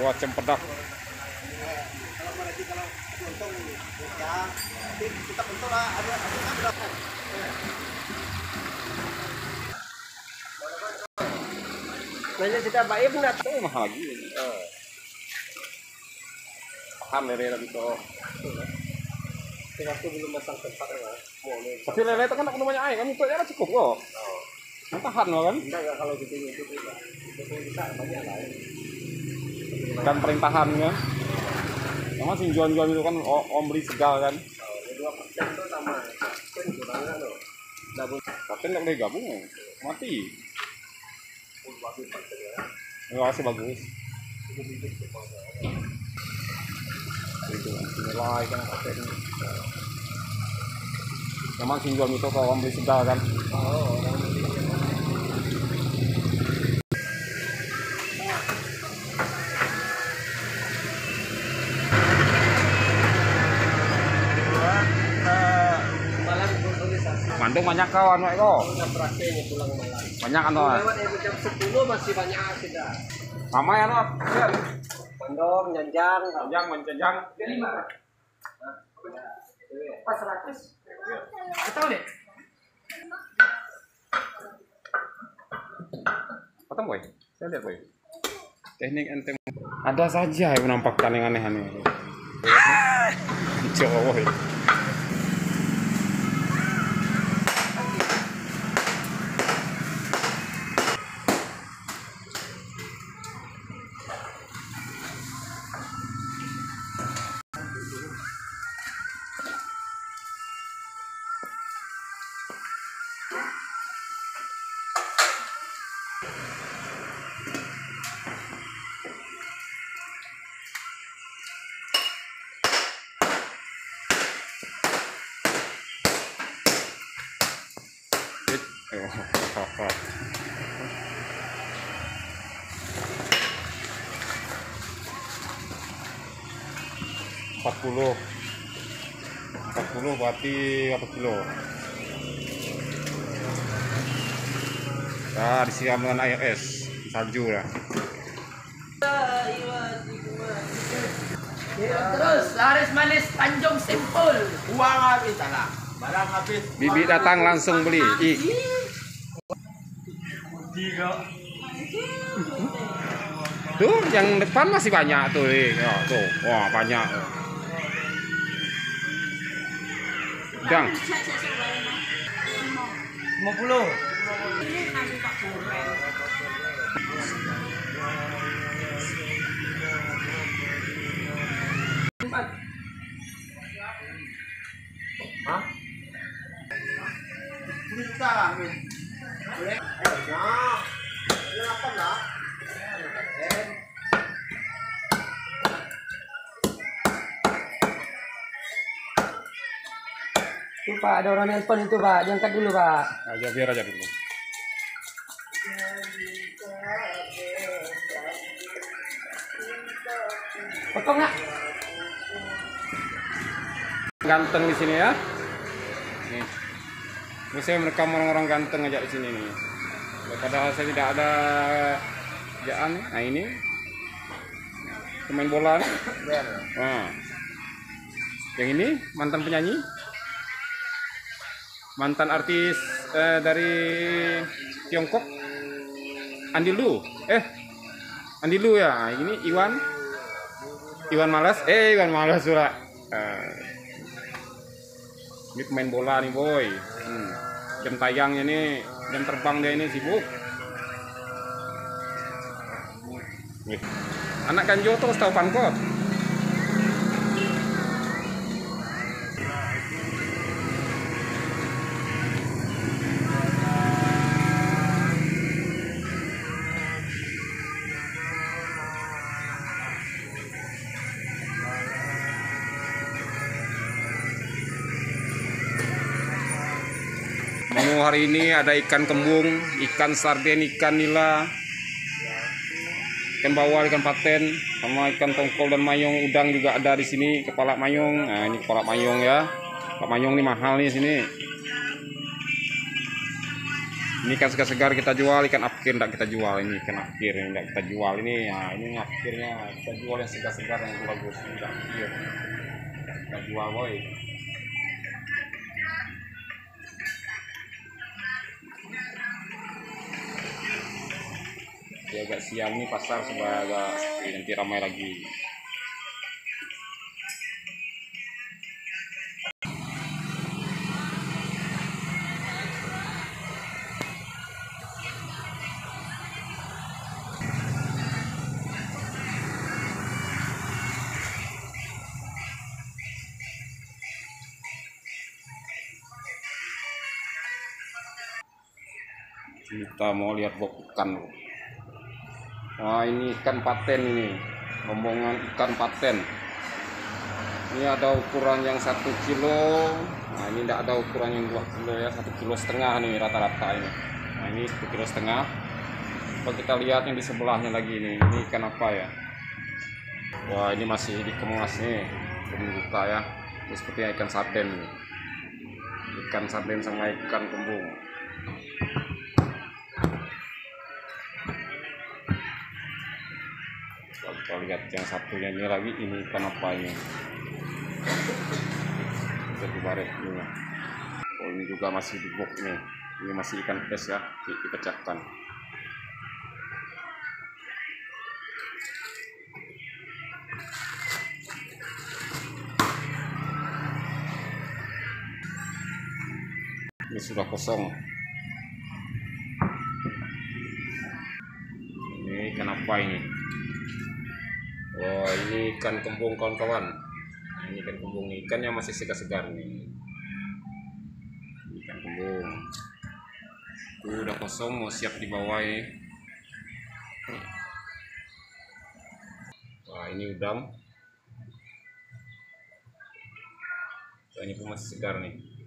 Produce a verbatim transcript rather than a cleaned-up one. buat cempedak. Banyak tidak baik benar. Oh, mahal lagi. Eh. Paham lele lagi tuh. Aku belum masang tempat ya. Tapi lele itu kan aku banyak air, kamu tuh cukup kok. Tahan loh kan? Enggak, enggak kalau gitu itu tidak. Itu bisa banyak air. Dan perintahannya. Sama sing jual-jual itu kan om beli segal kan. dua persen itu sama. Itu banget loh. Dabun. Tapi enggak boleh gabung. Mati. Terima kasih bagus. Nilai kan pakai ini. Memang sinjol itu kalau beli segal kan. Oh, orang beli. Mandung banyak kawan, Pak Eko. Banyak kan, Pak? Lewat dari jam sepuluh masih banyak sudah. Sama ya, Pak? Mandung, janjang. Janjang, menjanjang. Pas seratus. Betul deh. Potong, Boy. Saya lihat, Boy. Teknik entem. Ada saja yang menampakkan yang aneh-aneh. Jauh, Boy. empat puluh empat puluh berarti satu kilo. Nah, disiram dengan air es salju lah. Terus laris manis Tanjung Simpul. Uang habis salah. Barang habis. Bibi datang langsung beli. I. Tuh yang depan masih banyak tuh. Oh, tuh. Wah, banyak. Dang. lima puluh. Empat. Hah? Juta lah. Boleh. Nah. Berapa lah? Itu Pak, ada orang handphone itu Pak, diangkat dulu Pak. Aja biar aja dulu. Potong nggak? Ganteng di sini ya. Nih, terus saya merekam orang-orang ganteng aja di sini nih. Padahal saya tidak ada kerjaan. Nah ini pemain bola. Nah, yang ini mantan penyanyi, mantan artis eh, dari Tiongkok, Andy Lau. Eh, Andy Lau ya. Ini Iwan, Iwan Malas. Eh, Iwan Malas sudah. Eh, ini pemain bola nih boy. Hmm. Jam tayangnya nih, jam terbang dia ini sibuk. Eh. Anak Kanjo terus tahu pangkot. Menu hari ini ada ikan kembung, ikan sarden, ikan nila, ikan bawal, ikan paten, sama ikan tongkol dan mayong. Udang juga ada di sini, kepala mayong. Nah, ini kepala mayong ya. Kepala mayong ini mahal nih sini. Ini ikan segar-segar kita jual, ikan apkir tidak kita jual, ini ikan apkir yang tidak kita jual, ini ya ini apkirnya kita jual yang segar-segar yang bagus, ini apkir kita jual boy. Ya agak siang ini pasar sudah agak nanti ramai lagi. Kita mau lihat bok ikan. Wah, ini ikan paten ini, rombongan ikan paten. Ini ada ukuran yang satu kilo. Nah, ini tidak ada ukuran yang dua kilo ya, satu kilo setengah nih rata-rata ini. Nah, ini satu kilo setengah. Kalau kita lihat yang di sebelahnya lagi ini, ini ikan apa ya? Wah, ini masih dikemas nih, belum buka ya. Ini sepertinya ikan sarden nih. Ikan sarden sama ikan kembung. Kita lihat yang satunya ini lagi, ini ikan apa ini? Bisa dibaret dulu. Oh, ini juga masih di box nih. Ini masih ikan es ya, dipecahkan. Ini sudah kosong. Ini ikan apa ini? Wah, ini ikan kembung kawan-kawan. Nah, ini ikan kembung, ikannya masih segar-segar nih. Ikan kembung. Tuh, udah kosong, mau siap dibawa ya. Wah, ini udang. Wah, ini pun masih segar nih.